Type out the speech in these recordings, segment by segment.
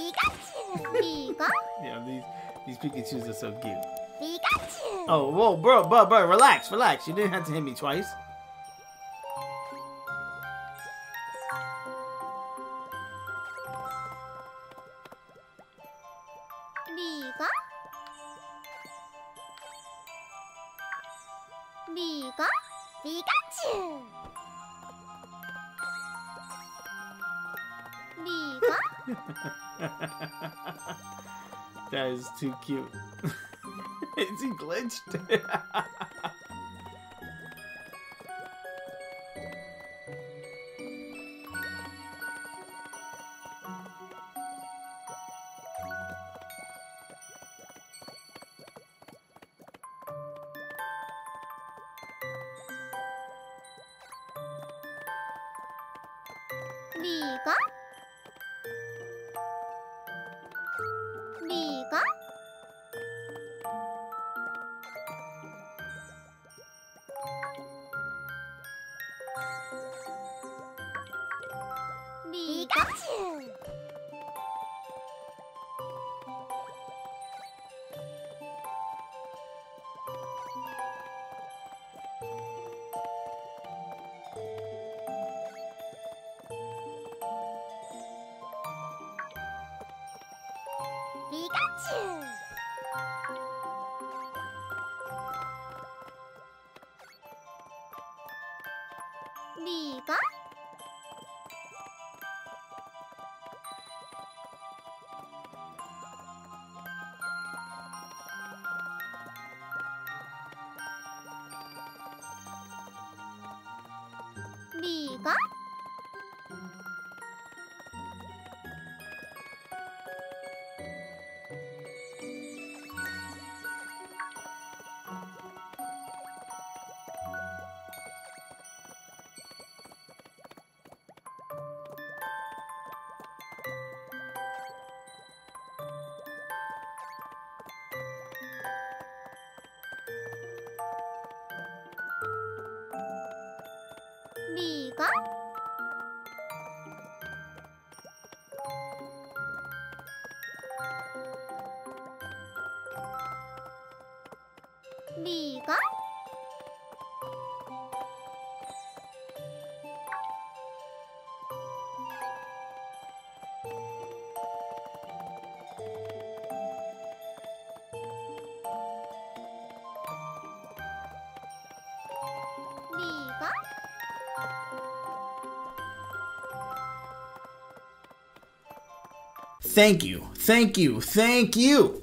Pikachu. Yeah, these Pikachus are so cute. Pikachu. Oh, whoa, bro, relax, relax. You didn't have to hit me twice. Pikachu. That is too cute. Is he glitched? Pikachu! Pika? Pika? Pika? Pika? Pika? Thank you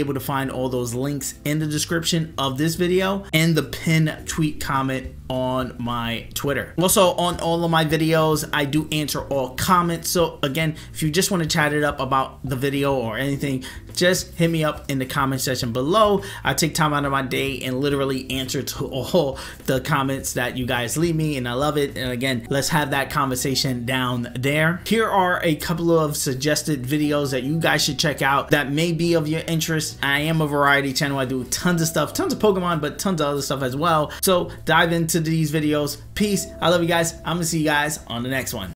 able to find all those links in the description of this video and the pinned tweet comment on my Twitter. Also, on all of my videos, I do answer all comments. So again, if you just want to chat it up about the video or anything, just hit me up in the comment section below. I take time out of my day and literally answer to all the comments that you guys leave me, and I love it. And again, let's have that conversation down there. Here are a couple of suggested videos that you guys should check out that may be of your interest. I am a variety channel. I do tons of stuff, tons of Pokemon, but tons of other stuff as well. So dive into these videos. Peace. I love you guys. I'm gonna see you guys on the next one.